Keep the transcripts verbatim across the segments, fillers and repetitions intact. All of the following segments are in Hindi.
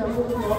चैनल को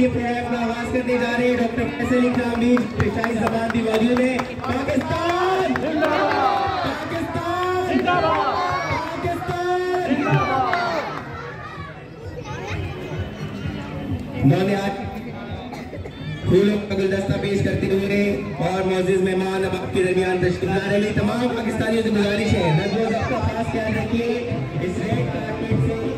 ये प्रयास का आवाज करने जा रहे हैं डॉक्टर फैसल इकरामीन पेशाई जबान दीवारियों ने पाकिस्तान जिंदाबाद, पाकिस्तान जिंदाबाद, पाकिस्तान जिंदाबाद। उन्होंने आज फूलों का गुलदस्ता पेश करते हुए और मौजूद मेहमान अब आपके दरमियान तशरीफ ला रहे तमाम पाकिस्तानियों से गुजारिश है नजर सबका खास ख्याल रखिए। इस रेड कारपेट से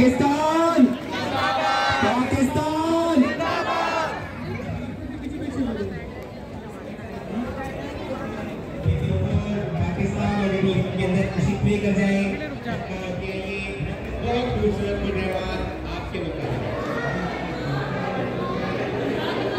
पाकिस्तान पाकिस्तान पाकिस्तान और इंडिया के अंदर अशिक भी कर जाए के लिए बहुत खूबसूरत मुद्रावाद आपके मुताबिक आप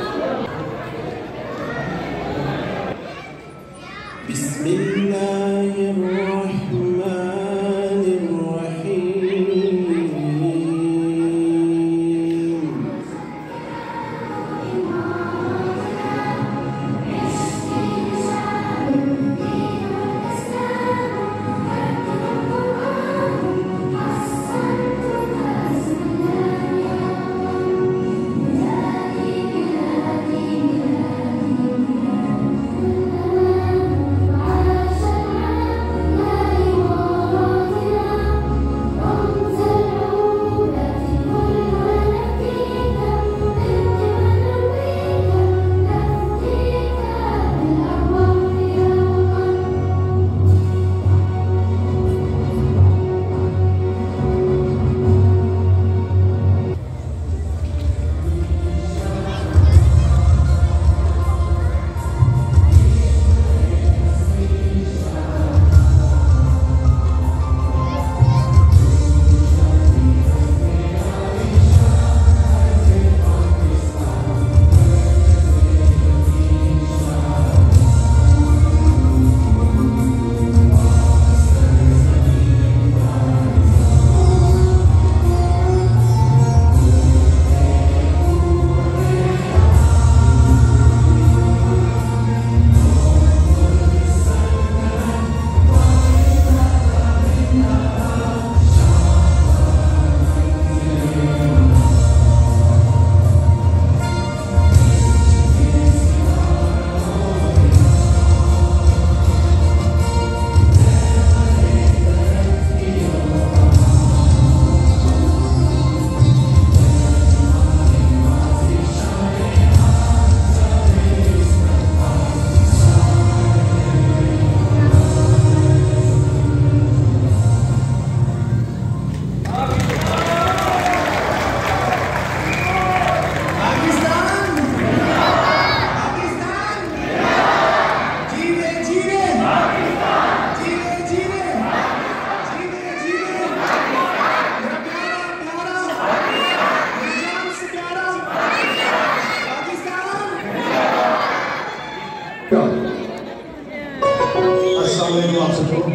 सबको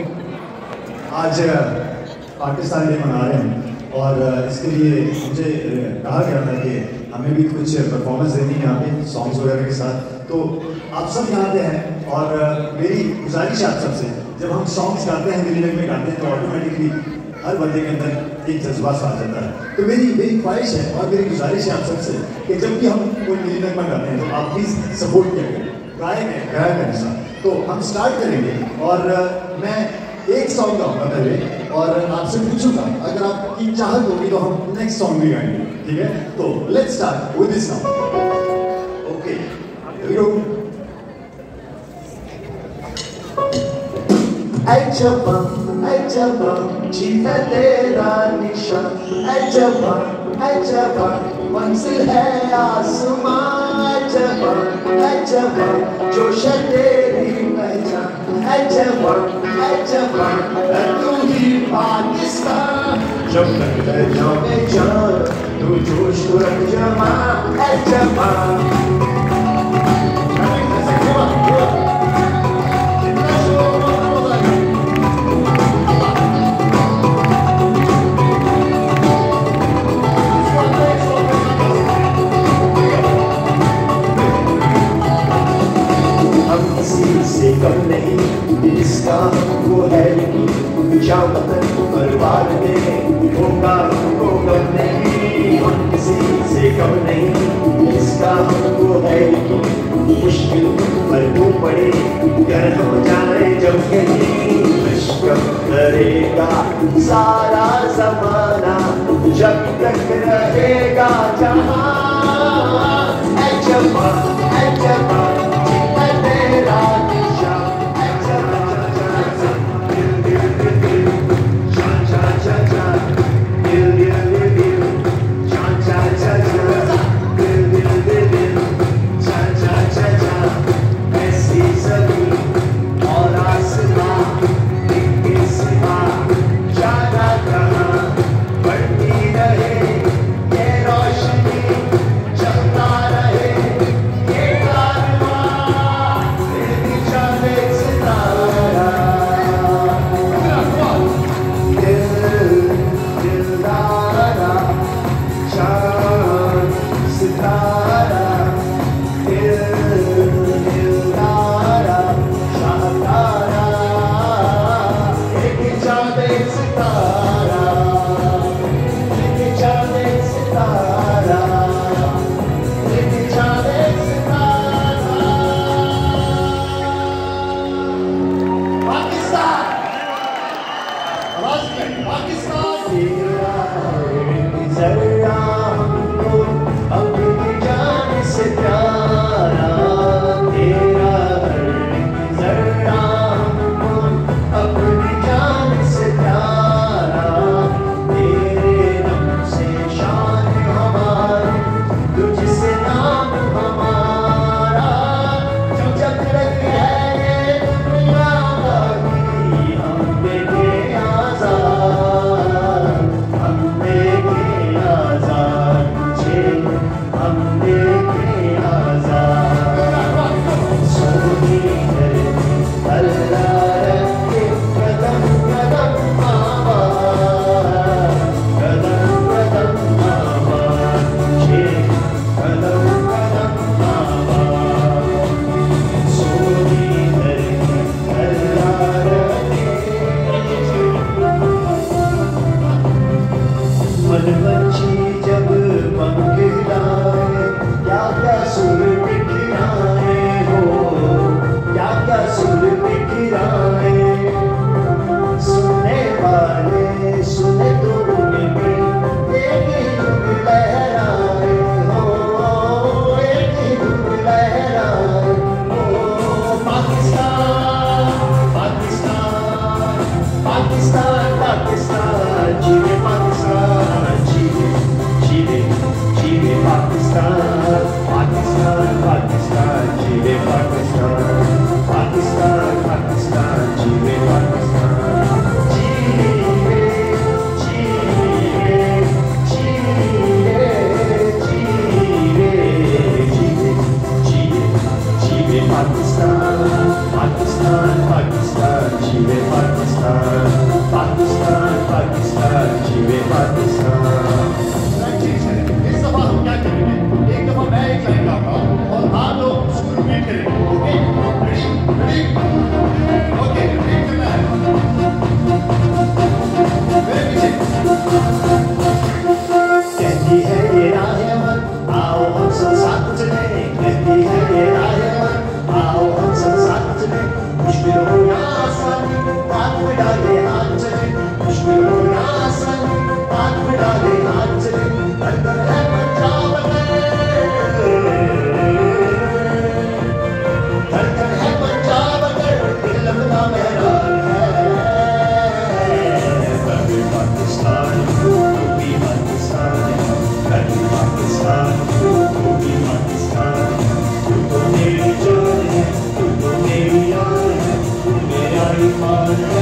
आज पाकिस्तान डे मना रहे हैं और इसके लिए मुझे कहा गया था कि हमें भी कुछ परफॉर्मेंस देनी है यहाँ पे सॉन्ग्स वगैरह के साथ। तो आप सब यहाँ पे हैं और मेरी गुजारिश आप सबसे, जब हम सॉन्ग्स गाते हैं दिल्ली में गाते हैं तो ऑटोमेटिकली हर बंदे के अंदर एक जज्बा सा आ जाता है। तो मेरी मेरी ख्वाहिश है और मेरी गुजारिश है आप सबसे कि जब भी हम कोई दिल्ली में गाते हैं तो आप प्लीज़ सपोर्ट किया करें, गायक है गायक है साथ। तो हम स्टार्ट करेंगे और मैं एक सॉन्ग गाऊंगा पहले और आपसे पूछूंगा अगर आपकी चाहत होगी तो हम नेक्स्ट सॉन्ग भी गाएंगे, ठीक है? तो let's start with this song. Okay चबम ऐ चबम जीना तेरा निशान ऐ चबम ऐ चबम मंजिल है आसमां जोश तेरी पहचान है जवान है जवान तू ही पाकिस्तान जब तक है जब जान तू जोश को रख जमा है जवान सारा जमाना जब तक रहेगा जहां ऐ जवां ऐ जवां जीना तेरा निशां ऐ जवां दिल दिल दिल दिल जान जान जान दिल दिल Amen.